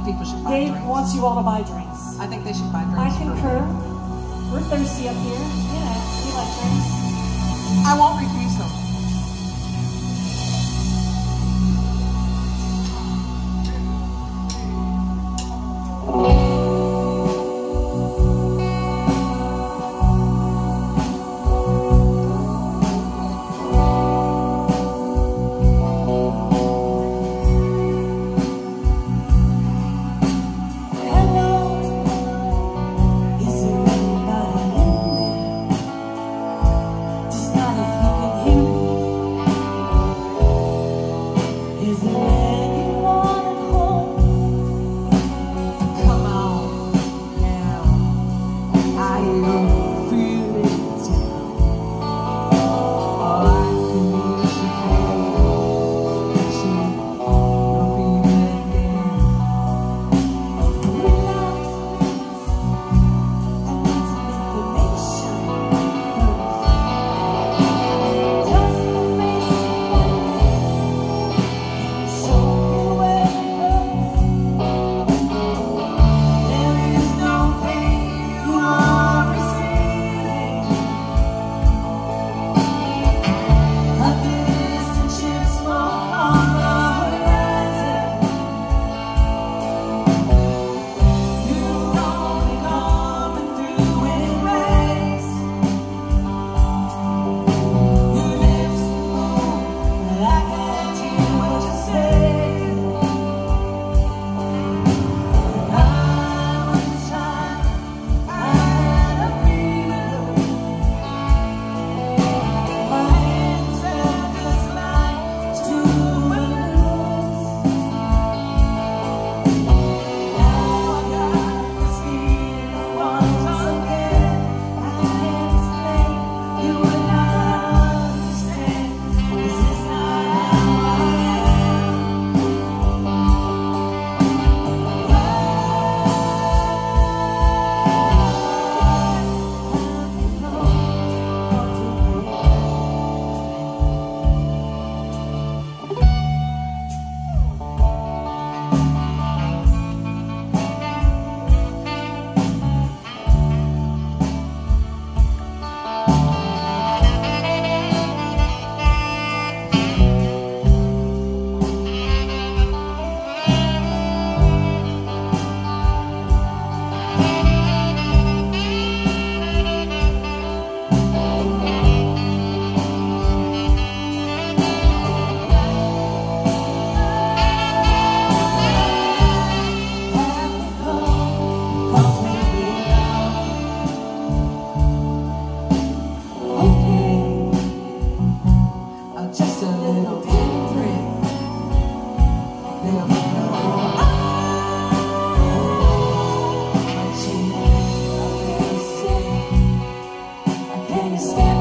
think people should buy drinks. Dave wants you all to buy drinks. I think they should buy drinks. I concur. We're thirsty up here. Yeah, we like drinks. I won't refuse them. Stay.